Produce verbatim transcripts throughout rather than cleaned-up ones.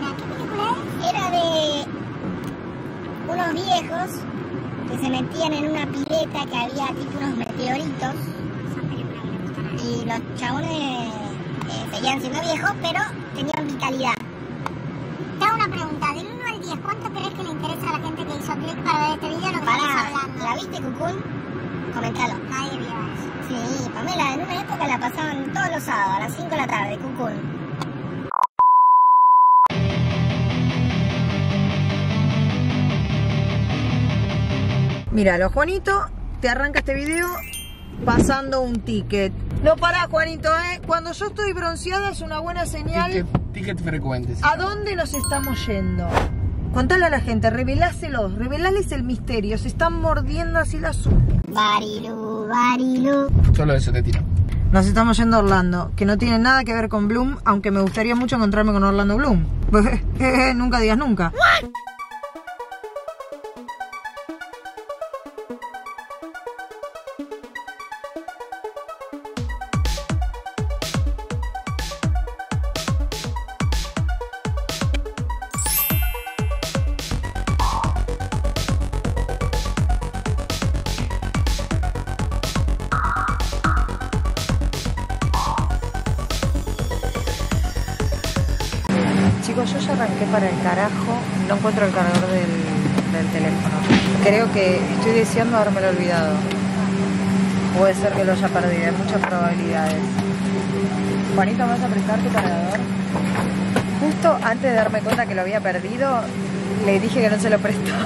la película era de unos viejos que se metían en una pileta que había tipo unos meteoritos. Y los chabones eh, seguían siendo viejos, pero tenían vitalidad. Te hago una pregunta, del uno al diez, ¿cuánto crees que le interesa a la gente que hizo clic para ver este video lo que Pará, estamos hablando? ¿La viste, Cucún? Comentalo. Nadie vio eso. Sí, Pamela, en una época la pasaban todos los sábados, a las cinco de la tarde, Cucún. Mira, lo Juanito te arranca este video pasando un ticket. No pará, Juanito, ¿eh? Cuando yo estoy bronceada es una buena señal. Ticket, ticket frecuente. Sí. ¿A dónde nos estamos yendo? Contale a la gente, reveláselos, revelales el misterio. Se están mordiendo así las uñas. Barilú, Barilú. Solo eso te tiro. Nos estamos yendo a Orlando, que no tiene nada que ver con Bloom, aunque me gustaría mucho encontrarme con Orlando Bloom. Nunca digas nunca. ¿What? Yo ya arranqué para el carajo, no encuentro el cargador del, del teléfono. Creo que estoy deseando habérmelo olvidado. Puede ser que lo haya perdido, hay muchas probabilidades. Juanito, ¿vas a prestar tu cargador? Justo antes de darme cuenta que lo había perdido, le dije que no se lo prestaba.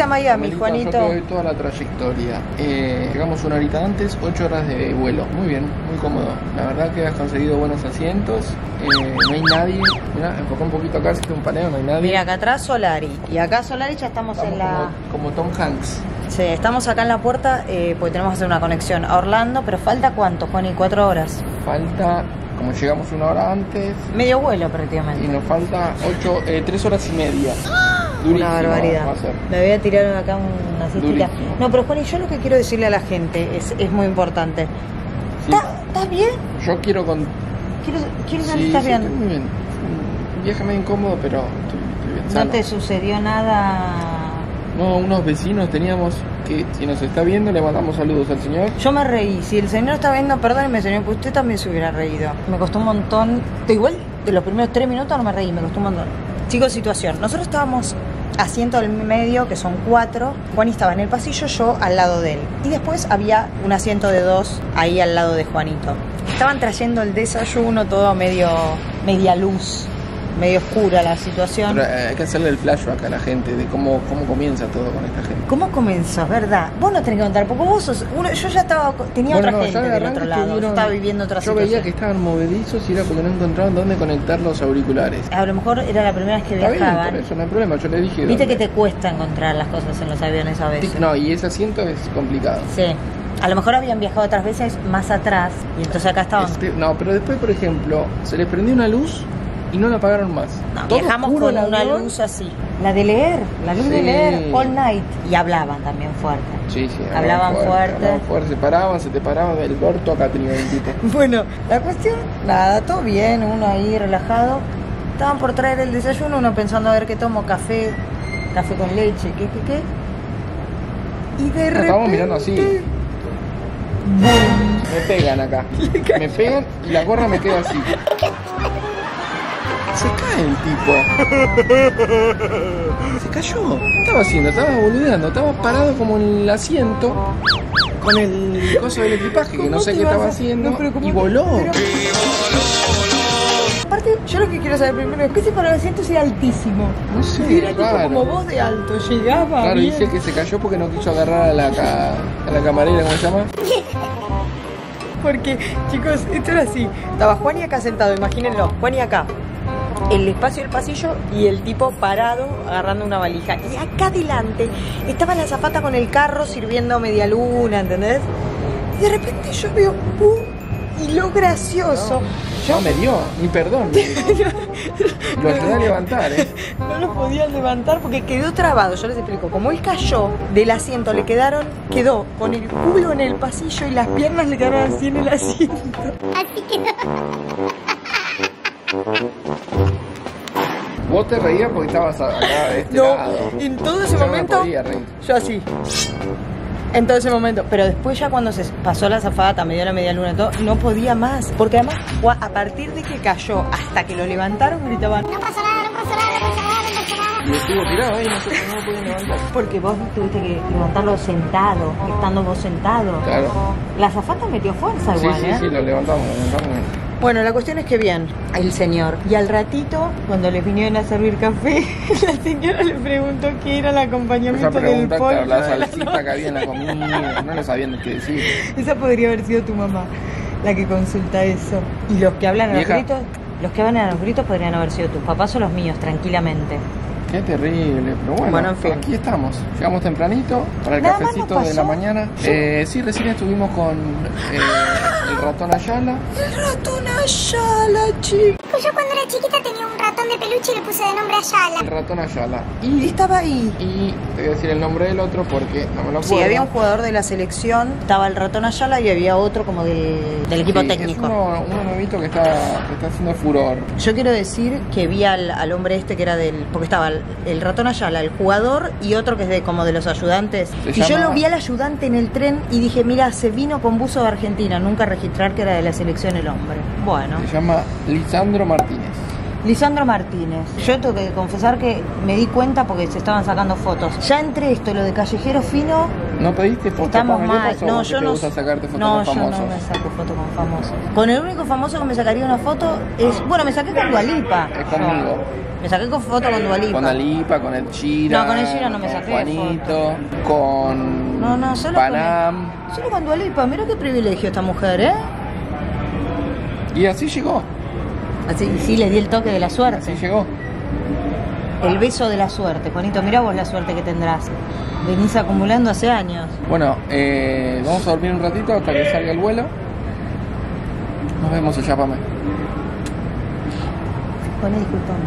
A Miami, Juanito. Yo doy toda la trayectoria. Eh, llegamos una horita antes, ocho horas de vuelo. Muy bien, muy cómodo. La verdad que has conseguido buenos asientos. Eh, no hay nadie. Mira, enfocó un poquito acá, hace un paneo, no hay nadie. Mira, acá atrás Solari. Y acá Solari ya estamos, estamos en la... Como, como Tom Hanks. Sí, estamos acá en la puerta eh, porque tenemos que hacer una conexión a Orlando, pero ¿falta cuánto, Juani? ¿Cuatro horas? Falta... Como llegamos una hora antes... Medio vuelo prácticamente. Y nos falta ocho, eh, tres horas y media. Durísimo, una barbaridad. Me voy a tirar acá una cintita. No, pero Juan, y yo lo que quiero decirle a la gente es, es muy importante. Sí. ¿Estás bien? Yo quiero con... Quiero, quiero saber si sí, estás sí, bien. Estoy muy bien. Un viaje medio incómodo, pero estoy, estoy bien. ¿No sano. Te sucedió nada? No, unos vecinos teníamos que, si nos está viendo, le mandamos saludos al señor. Yo me reí. Si el señor está viendo, perdóneme, señor, que usted también se hubiera reído. Me costó un montón. De igual, de los primeros tres minutos no me reí, me costó un montón. Chicos, situación. Nosotros estábamos... asiento del medio, que son cuatro. Juan estaba en el pasillo, yo al lado de él. Y después había un asiento de dos ahí al lado de Juanito. Estaban trayendo el desayuno, todo medio media luz, medio oscura la situación. Pero hay que hacerle el flashback a la gente de cómo, cómo comienza todo con esta gente. ¿Cómo comenzó? ¿Verdad? Vos no tenés que contar, porque vos sos... Uno, yo ya estaba... Tenía bueno, otra no, gente del otro lado, vieron, estaba viviendo otra yo situación. Yo veía que estaban movedizos y era porque no encontraban dónde conectar los auriculares. A lo mejor era la primera vez que Está viajaban. Bien, por eso no hay problema, yo le dije... Viste dónde? Que te cuesta encontrar las cosas en los aviones a veces. No, y ese asiento es complicado. Sí. A lo mejor habían viajado otras veces más atrás y entonces acá estaban... Este, no, pero después, por ejemplo, se les prendió una luz... Y no la apagaron más. No, viajamos con una luz así. La de leer, la luz sí. de leer, all night. Y hablaban también fuerte. Sí, sí. Hablaban, hablaban fuerte. fuerte. Hablaban fuerte, se paraban, se te paraban del orto acá tenía veintito. Bueno, la cuestión, nada, todo bien, uno ahí relajado. Estaban por traer el desayuno, uno pensando a ver qué tomo, café, café con leche, qué, qué, qué. Y de repente... Estábamos mirando así. Me pegan acá. Me pegan y la gorra me queda así. Se cae el tipo. Se cayó. ¿Qué estaba haciendo? Estaba boludeando. Estaba parado como en el asiento. Con el coso del equipaje, que no sé qué estaba a... haciendo. No, y voló. Pero... Aparte, yo lo que quiero saber primero es que se paró el asiento si era altísimo. No sé. Era claro. Tipo como vos de alto, llegaba. Claro, bien. Dice que se cayó porque no quiso agarrar a la, ca... a la camarera, ¿cómo se llama? Porque, chicos, esto era así. Estaba Juan y acá sentado, imagínenlo. Juan y acá. El espacio del pasillo y el tipo parado agarrando una valija. Y acá adelante estaba la azafata con el carro sirviendo media luna, ¿entendés? Y de repente yo veo ¡pum! Y lo gracioso. No, yo no me dio, ni perdón. No, lo ayudé a levantar, ¿eh? No lo podía levantar porque quedó trabado. Yo les explico. Como él cayó del asiento, le quedaron, quedó con el culo en el pasillo y las piernas le quedaron así en el asiento. Así quedó. Vos te reías porque estabas acá de este no, lado. En todo ese yo momento, no yo así. En todo ese momento. Pero después ya cuando se pasó la zafata, me dio la media luna y todo, no podía más. Porque además, a partir de que cayó hasta que lo levantaron, gritaban: no pasó nada, no pasó nada, no pasó nada, no pasó nada. Y estuvo tirado ahí, no sé cómo lo podían levantar. Porque vos tuviste que levantarlo sentado, estando vos sentado. Claro. La zafata metió fuerza igual, sí, sí, ¿eh? Sí, sí, lo levantamos, lo levantamos. Bueno, la cuestión es que bien, el señor. Y al ratito, cuando les vinieron a servir café, la señora le preguntó qué era el acompañamiento del pollo. Claro, la salsita que había en la comida, no le sabían qué decir. Esa podría haber sido tu mamá, la que consulta eso. Y los que hablan a los gritos, los que hablan a los gritos podrían haber sido tus papás o los míos, tranquilamente. Qué terrible, pero bueno, bueno en fin. Aquí estamos. Llegamos tempranito para el nada cafecito de la mañana. Sí, eh, sí recién estuvimos con eh, ¡ah! El ratón Ayala. El ratón Ayala, chicos. Yo cuando era chiquita tenía un ratón de peluche y le puse de nombre Ayala. El ratón Ayala. Y estaba ahí. Y te voy a decir el nombre del otro porque no me lo acuerdo. Sí, había un jugador de la selección, estaba el ratón Ayala y había otro como del, del equipo sí, técnico. Es uno, uno novito que está, que está haciendo furor. Yo quiero decir que vi al, al hombre este que era del... Porque estaba... el ratón Ayala, el jugador y otro que es de como de los ayudantes. Se y llama... yo lo vi al ayudante en el tren y dije, mira, se vino con buzo de Argentina, nunca registrar que era de la selección el hombre. Bueno. Se llama Lisandro Martínez. Lisandro Martínez. Yo tengo que confesar que me di cuenta porque se estaban sacando fotos. Ya entre esto, lo de Callejero Fino... ¿No pediste fotos estamos con mal. No, yo no, gusta sacarte fotos no, con famosos? No, yo no me saco fotos con famosos. Con el único famoso que me sacaría una foto es... Bueno, me saqué con Dua Lipa. Es conmigo. No. Me saqué con foto con Dua Lipa. Con Dua Lipa, con El Chira. No, con El Chira no me saqué Juanito, foto. Con... No, no, solo Panam. Con... Solo con Dua Lipa. Mirá qué privilegio esta mujer, ¿eh? Y así llegó. Así, sí, les di el toque de la suerte. Sí, llegó. El beso de la suerte. Juanito, mirá vos la suerte que tendrás. Venís acumulando hace años. Bueno, eh, vamos a dormir un ratito hasta que salga el vuelo. Nos vemos allá, Pame. Juana, disculpame.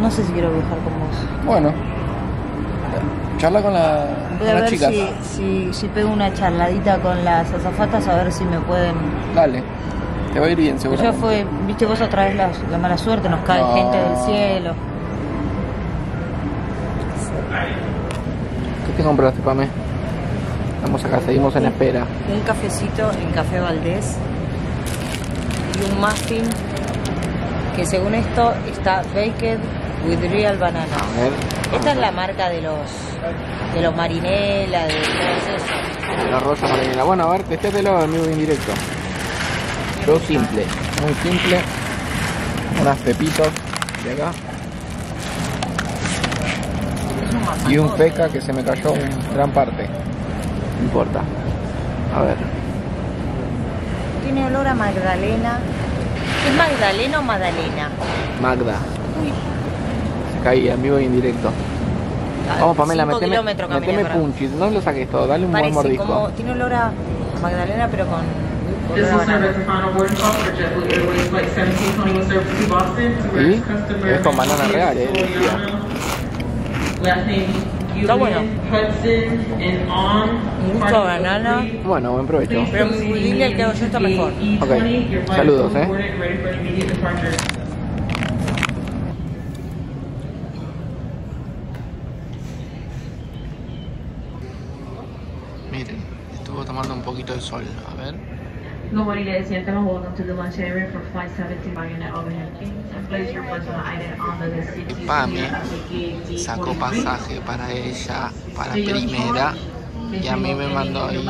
No sé si quiero viajar con vos. Bueno. Charla con la voy a ver chicas. Si, si, si pego una charladita con las azafatas a ver si me pueden... Dale. Te va a ir bien, seguro. Ya fue, viste vos otra vez la, la mala suerte, nos cae no. gente del cielo. ¿Qué te compraste, Pame? Vamos acá, seguimos en espera. Un cafecito en Café Valdés y un muffin que según esto está baked with real banana. A ver. Esta es la marca de los de los Marinela, de todo eso. La rosa Marinela. Bueno, a ver, testételo en vivo y en directo. Yo simple, muy simple, unas pepitas de acá y un feca que se me cayó en gran parte, no importa, a ver. Tiene olor a magdalena, ¿es magdalena o magdalena? Magda. Uy. Se caía en vivo y en directo. Vamos Pamela, meteme, meteme punchis, no lo saques todo, dale un buen mordisco. Como, tiene olor a magdalena pero con... This will serve as a final boarding call for JetBlue Airways Flight seventeen twenty-one service to Boston to where its customer last name Julian Hudson and on mucho banana. Bueno, buen provecho. Pero muy lindo el que hago yo está mejor. Ok, saludos, eh. poquito el sol, a ver. Good morning, ladies and gentlemen. Welcome to the lunch area for flight seventeen Marinela overhead. And place your personal item under the seat. Pame sacó pasaje para ella, para primera, y a mí me mandó ahí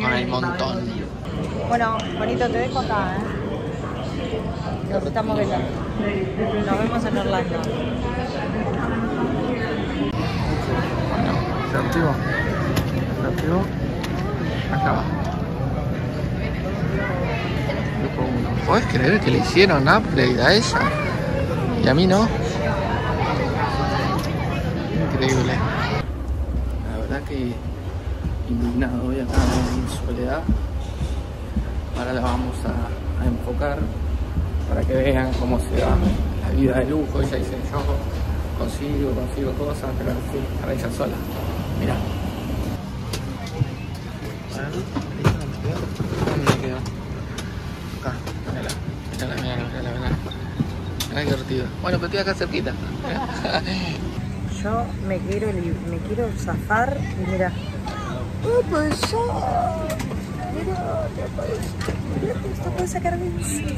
con el montón. Bueno, bonito, te dejo acá, ¿eh? Nos estamos viendo. Nos vemos en Orlando. Bueno, se activó. Se activó. Acaba. ¿Podés creer que le hicieron upgrade a ella? Y a mí no. Increíble. La verdad que indignado hoy acá en Soledad. Ahora la vamos a, a enfocar para que vean cómo se va la vida de lujo. Ella dice, yo consigo, consigo cosas, pero sí, para ella sola. Mirá. Acá, mírala, mírala, mírala, mírala, mírala. Mirá qué divertido. Bueno, pero estoy acá cerquita. Yo me quiero, me quiero zafar y mirá. ¡Oh, pues yo! Mirá, te aparece. Mirá, esto puede sacar de encima.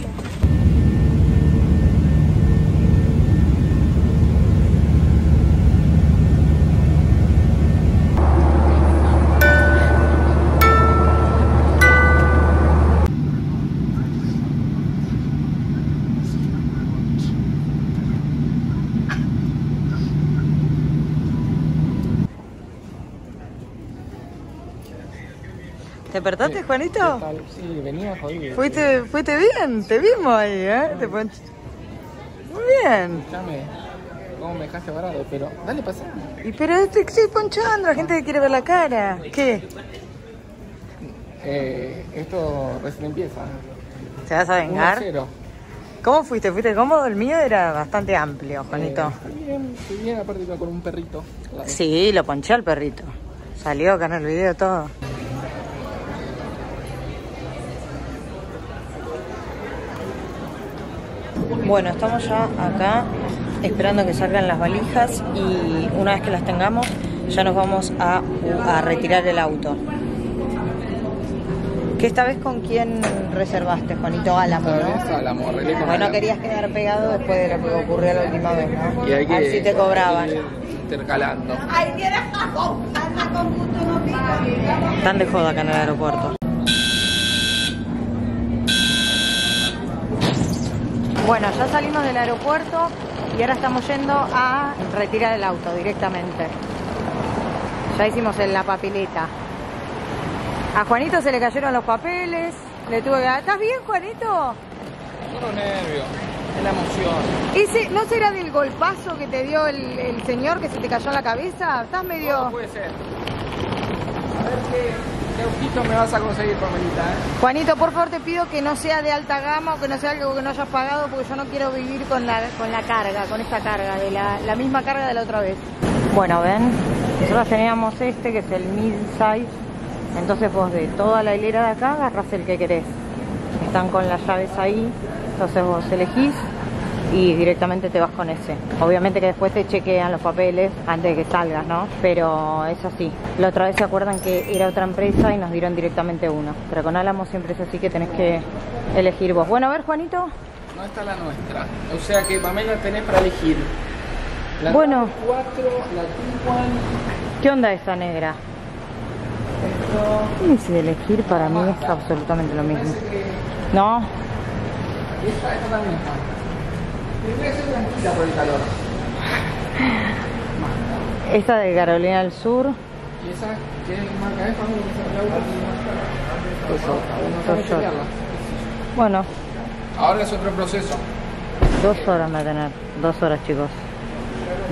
¿Te despertaste, Juanito? Sí, venía jodido. ¿Fuiste, fuiste bien? Te vimos ahí, ¿eh? Sí. Te pon... Muy bien. Escuchame, cómo me dejaste varado, pero dale, pasá. Y pero estoy ponchando, la gente quiere ver la cara. ¿Qué? Eh, esto recién empieza. ¿Te vas a vengar? uno cero. ¿Cómo fuiste? ¿Fuiste cómodo? El mío era bastante amplio, Juanito. Eh, bien, bien, aparte iba con un perrito. Claro. Sí, lo ponché al perrito. Salió acá en el video todo. Bueno, estamos ya acá esperando que salgan las valijas y una vez que las tengamos ya nos vamos a, a retirar el auto. ¿Qué esta vez con quién reservaste, Juanito? Álamo, ¿no? Álamo, relé con Álamo. No querías quedar pegado después de lo que ocurrió la última vez, ¿no? Y hay que, a ver si te cobraban. Intercalando. Están de joda acá en el aeropuerto. Bueno, ya salimos del aeropuerto y ahora estamos yendo a retirar el auto directamente. Ya hicimos en la papeleta. A Juanito se le cayeron los papeles, le tuve que... ¿Estás bien, Juanito? Solo nervio, es la emoción. ¿Ese no será del golpazo que te dio el, el señor que se te cayó en la cabeza? ¿Estás medio...? No, puede ser. A ver qué... ¿Qué autito me vas a conseguir, Pamelita, eh? Juanito, por favor, te pido que no sea de alta gama o que no sea algo que no hayas pagado, porque yo no quiero vivir con la, con la carga, con esta carga, de la, la misma carga de la otra vez. Bueno, ven, nosotros teníamos este que es el mid-size, entonces vos de toda la hilera de acá agarrás el que querés. Están con las llaves ahí, entonces vos elegís y directamente te vas con ese. Obviamente que después te chequean los papeles antes de que salgas, ¿no? Pero es así. La otra vez se acuerdan que era otra empresa y nos dieron directamente uno. Pero con Álamo siempre es así que tenés que elegir vos. Bueno, a ver, Juanito. No está la nuestra. O sea que, Pamela, tenés para elegir. La bueno. cuatro, la T uno. ¿Qué onda esa negra? Esto... Y si de elegir para mí es absolutamente lo mismo. Que... ¿No? Esta, esta también está. Por el calor. Esta de Carolina del Sur. ¿Y esa qué marca es? Dos horas. Bueno. Ahora es otro proceso. Dos horas me va a tener. Dos horas, chicos.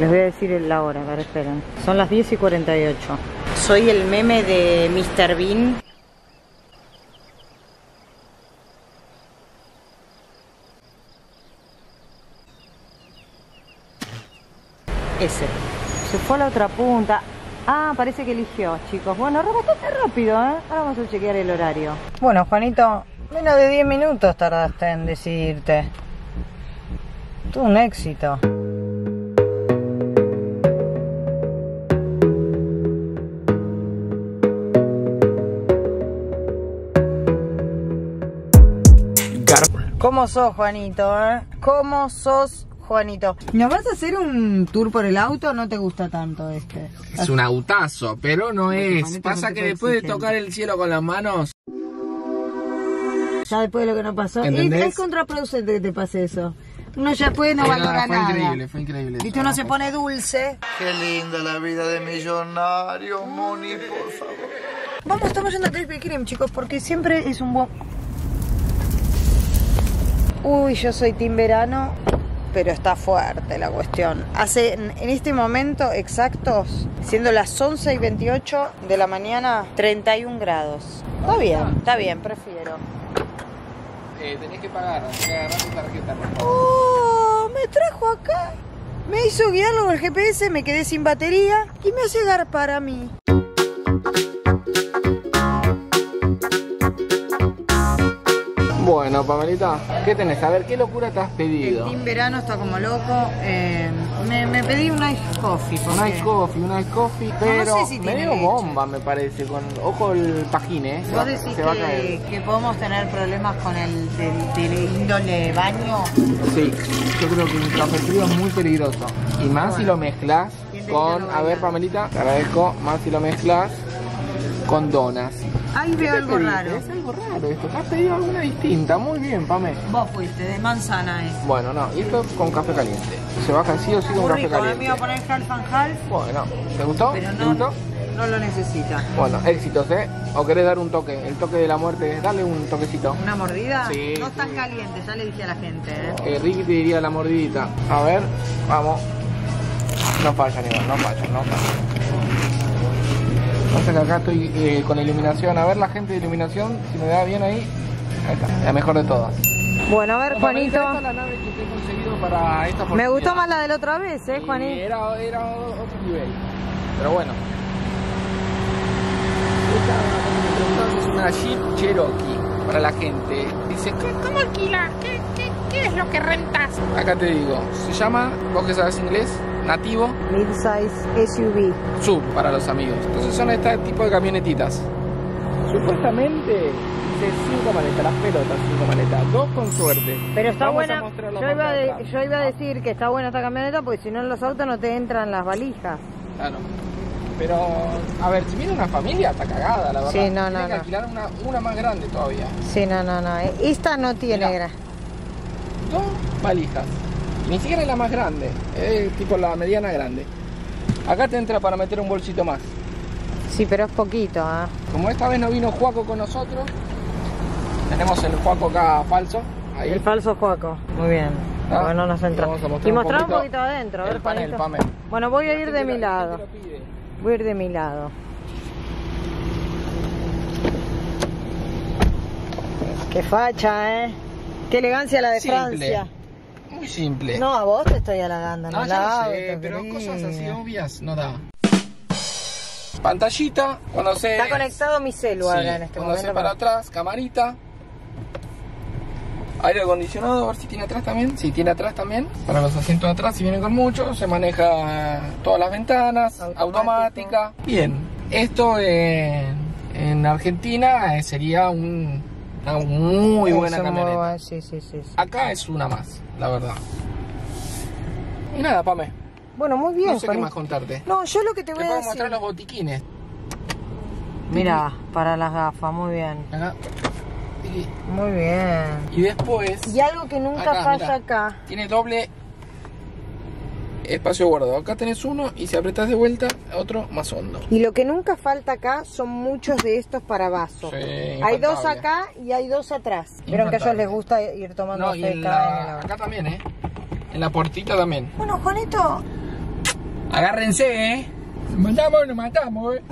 Les voy a decir la hora, para que esperen. Son las diez y cuarenta y ocho. Soy el meme de mister Bean. Ese. Se fue a la otra punta. Ah, parece que eligió, chicos. Bueno, bastante rápido, ¿eh? Ahora vamos a chequear el horario. Bueno, Juanito, menos de diez minutos tardaste en decidirte. Tú un éxito. ¿Cómo sos, Juanito? ¿Eh? ¿Cómo sos, Juanito? ¿Nos vas a hacer un tour por el auto? ¿No te gusta tanto este? Es un autazo, pero no es. Pasa que después de tocar el cielo con las manos... Ya después de lo que nos pasó. ¿Entendés? Es contraproducente que te pase eso. Uno ya después no valora nada. Fue increíble, fue increíble. Viste, uno se pone dulce. Qué linda la vida de millonario, Moni, por favor. Vamos, estamos yendo a Creepy Creme, chicos, porque siempre es un buen... Uy, yo soy team verano, pero está fuerte la cuestión. Hace, en este momento exactos, siendo las once y veintiocho de la mañana, treinta y un grados. Está bien, está bien, prefiero. Eh, tenés que pagar, tenés que agarrar tu tarjeta, por favor. ¡Oh! Me trajo acá. Me hizo guiarlo con el G P S, me quedé sin batería y me hace garpar a mí. Bueno, Pamelita, ¿qué tenés? A ver, ¿qué locura te has pedido? El team verano está como loco. Eh, me, me pedí un ice coffee. Porque... Un ice coffee, un ice coffee, pero no sé si medio bomba, me parece. Con ojo el pajín, ¿eh? ¿Vos decís se va, se que, va que podemos tener problemas con el del índole baño? Sí, yo creo que el café frío es muy peligroso. Y más bueno, si lo mezclas con... A ver, Pamelita, te agradezco. Más si lo mezclas con donas. Ahí veo algo raro. Es algo raro esto. Has pedido alguna distinta. Muy bien, Pame. Vos fuiste de manzana, eh. Bueno, no. Y esto con café caliente. Se baja así o sí con café caliente. Me iba a poner half and half. Bueno, ¿te gustó? Pero no, ¿Te gustó? No lo necesita. Bueno, éxitos, eh. ¿O querés dar un toque? El toque de la muerte. Dale un toquecito. ¿Una mordida? Sí. No estás sí. caliente. Ya le dije a la gente, eh. eh. Ricky te diría la mordidita. A ver, vamos. No falla, Iván. No falla, no falla. Pasa que acá estoy eh, con iluminación. A ver la gente de iluminación, si me da bien ahí. Ahí está, la mejor de todas. Bueno, a ver, no, Juanito. Esta es la nave que he conseguido para esta oportunidad. Me gustó más la de la otra vez, eh, Juanito. Sí, era, era otro nivel. Pero bueno. Esta es una Jeep Cherokee para la gente. Dice, ¿cómo alquilar? ¿Qué, qué, ¿Qué es lo que rentas? Acá te digo, se llama, vos que sabes inglés, nativo, Mid-size S U V, sub para los amigos. Entonces son este tipo de camionetitas. Supuestamente de cinco maletas, las pelotas, cinco maletas, dos con suerte. Pero está Vamos buena, yo iba, de, yo iba a decir que está buena esta camioneta porque si no en los autos no te entran las valijas. Claro, pero a ver, si viene una familia está cagada, la verdad. Sí, no, no, tiene que alquilar una, una más grande todavía. Sí, no, no, no, esta no tiene gran... Dos valijas. Ni siquiera es la más grande, es tipo la mediana grande. Acá te entra para meter un bolsito más. Sí, pero es poquito, ¿eh? Como esta vez no vino Juaco con nosotros, tenemos el Juaco acá falso. Ahí. El falso Juaco, muy bien. ¿Ah? Bueno, nos entra. Y mostrar un poquito adentro. A ver, el panel, Pamela. Bueno, voy a ir de mi lado. Voy a ir de mi lado. Qué facha, ¿eh? Qué elegancia la de Simple. Francia. Muy simple. No, a vos te estoy halagando. No, no ya lo sé, pero querida. Cosas así obvias no da. Pantallita, cuando se... Está conectado mi celular sí, en este cuando momento. Cuando se para atrás, camarita. Aire acondicionado, a ver si tiene atrás también. Si sí, tiene atrás también. Para los asientos de atrás, si vienen con mucho, se maneja todas las ventanas, automático. Automática. Bien, esto en, en Argentina sería un... Una muy buena Eso camioneta. Sí, sí, sí, sí. Acá es una más, la verdad. Y nada, Pame. Bueno, muy bien. No sé Juanito. qué más contarte. No, yo lo que te voy te a decir. Te puedo mostrar los botiquines. Mira, para las gafas, muy bien. Acá. Y... Muy bien. Y después. Y algo que nunca acá, falla mirá, acá. Tiene doble espacio guardado. Acá tenés uno y si apretás de vuelta, otro más hondo. Y lo que nunca falta acá son muchos de estos para vasos. Sí, hay dos acá y hay dos atrás. Pero que a ellos les gusta ir tomando no, y en la... En la... Acá también, ¿eh? En la puertita también. Bueno, Juanito. Agárrense, ¿eh? Nos matamos, nos matamos, ¿eh?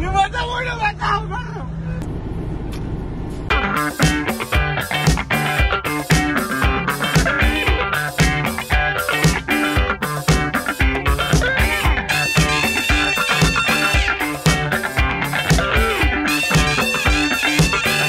¡Nos matamos, nos matamos!